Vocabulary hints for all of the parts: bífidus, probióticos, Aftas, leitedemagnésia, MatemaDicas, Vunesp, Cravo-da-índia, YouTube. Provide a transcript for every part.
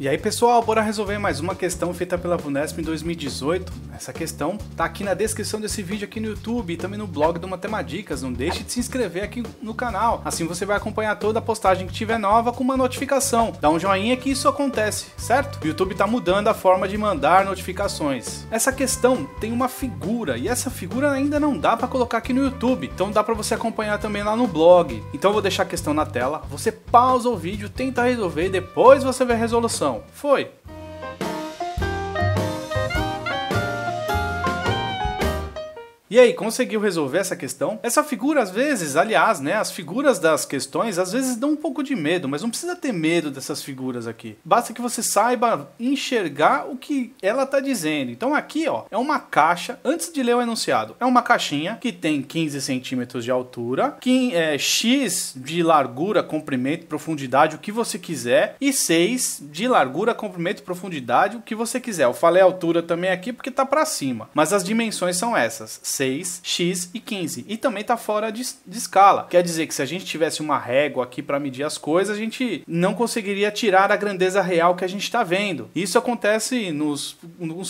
E aí pessoal, bora resolver mais uma questão feita pela Vunesp em 2018. Essa questão tá aqui na descrição desse vídeo aqui no YouTube e também no blog do MatemaDicas. Não deixe de se inscrever aqui no canal, assim você vai acompanhar toda a postagem que tiver nova com uma notificação. Dá um joinha que isso acontece, certo? O YouTube tá mudando a forma de mandar notificações. Essa questão tem uma figura e essa figura ainda não dá pra colocar aqui no YouTube, então dá pra você acompanhar também lá no blog. Então eu vou deixar a questão na tela, você pausa o vídeo, tenta resolver e depois você vê a resolução. Foi! E aí, conseguiu resolver essa questão? Essa figura, às vezes, aliás, né, as figuras das questões, às vezes dão um pouco de medo, mas não precisa ter medo dessas figuras aqui. Basta que você saiba enxergar o que ela tá dizendo. Então aqui, ó, é uma caixa, antes de ler o enunciado, é uma caixinha que tem 15 centímetros de altura, que é x de largura, comprimento, profundidade, o que você quiser, e 6 de largura, comprimento, profundidade, o que você quiser. Eu falei altura também aqui porque tá pra cima, mas as dimensões são essas, 6, x e 15. E também tá fora de escala. Quer dizer que se a gente tivesse uma régua aqui para medir as coisas, a gente não conseguiria tirar a grandeza real que a gente está vendo. Isso acontece nos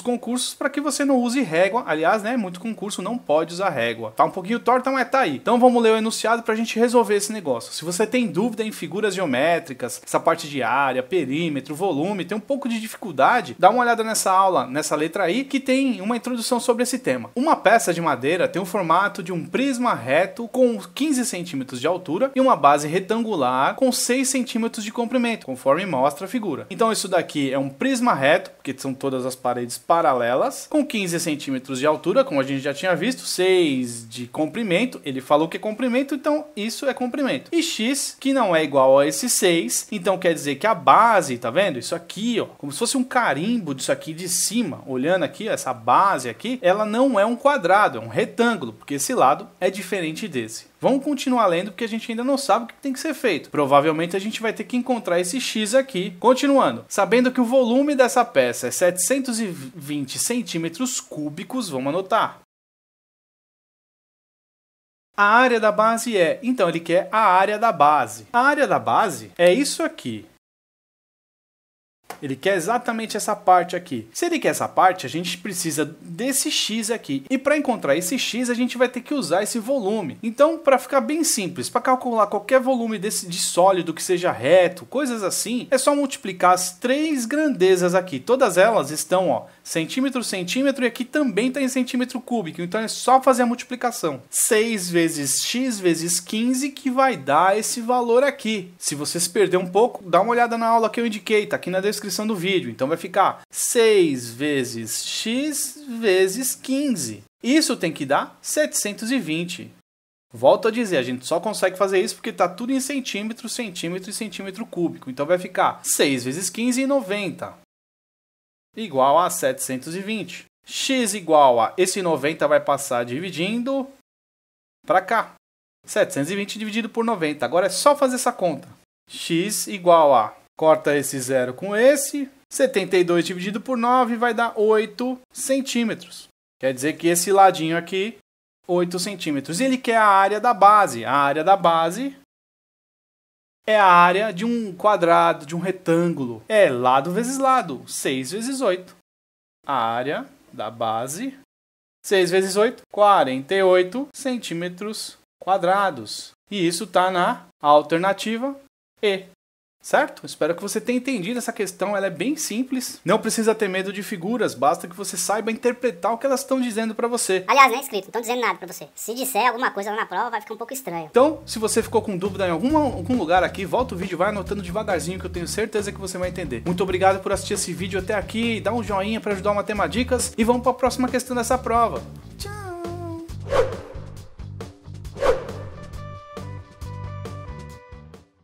concursos para que você não use régua. Aliás, né, muito concurso não pode usar régua. Tá um pouquinho torta, mas tá aí. Então vamos ler o enunciado para a gente resolver esse negócio. Se você tem dúvida em figuras geométricas, essa parte de área, perímetro, volume, tem um pouco de dificuldade, dá uma olhada nessa aula, nessa letra aí, que tem uma introdução sobre esse tema. Uma peça de madeira tem o formato de um prisma reto com 15 centímetros de altura e uma base retangular com 6 centímetros de comprimento, conforme mostra a figura. Então isso daqui é um prisma reto, porque são todas as paredes paralelas, com 15 centímetros de altura, como a gente já tinha visto, 6 de comprimento, ele falou que é comprimento, então isso é comprimento. E x, que não é igual a esse 6, então quer dizer que a base, tá vendo? Isso aqui, ó, como se fosse um carimbo disso aqui de cima, olhando aqui, ó, essa base aqui, ela não é um quadrado, um retângulo, porque esse lado é diferente desse. Vamos continuar lendo porque a gente ainda não sabe o que tem que ser feito. Provavelmente a gente vai ter que encontrar esse x aqui. Continuando, sabendo que o volume dessa peça é 720 centímetros cúbicos, vamos anotar. A área da base é... Então ele quer a área da base. A área da base é isso aqui. Ele quer exatamente essa parte aqui. Se ele quer essa parte, a gente precisa desse x aqui. E para encontrar esse x, a gente vai ter que usar esse volume. Então, para ficar bem simples, para calcular qualquer volume desse de sólido que seja reto, coisas assim, é só multiplicar as três grandezas aqui. Todas elas estão, ó, centímetro, centímetro, e aqui também está em centímetro cúbico. Então, é só fazer a multiplicação. 6 vezes x vezes 15 que vai dar esse valor aqui. Se você se perder um pouco, dá uma olhada na aula que eu indiquei, tá aqui na descrição do vídeo. Então vai ficar 6 vezes x vezes 15. Isso tem que dar 720. Volto a dizer, a gente só consegue fazer isso porque está tudo em centímetro, centímetro e centímetro cúbico. Então vai ficar 6 vezes 15 e 90, igual a 720. X igual a... Esse 90 vai passar dividindo para cá. 720 dividido por 90. Agora é só fazer essa conta. X igual a... Corta esse zero com esse. 72 dividido por 9 vai dar 8 centímetros. Quer dizer que esse ladinho aqui, 8 centímetros. E ele quer a área da base. A área da base é a área de um quadrado, de um retângulo. É lado vezes lado, 6 vezes 8. A área da base, 6 vezes 8, 48 centímetros quadrados. E isso está na alternativa E. Certo? Espero que você tenha entendido essa questão, ela é bem simples. Não precisa ter medo de figuras, basta que você saiba interpretar o que elas estão dizendo pra você. Aliás, não é escrito, não estão dizendo nada pra você. Se disser alguma coisa lá na prova, vai ficar um pouco estranho. Então, se você ficou com dúvida em algum lugar aqui, volta o vídeo, vai anotando devagarzinho que eu tenho certeza que você vai entender. Muito obrigado por assistir esse vídeo até aqui, dá um joinha pra ajudar o MatemaDicas e vamos pra próxima questão dessa prova.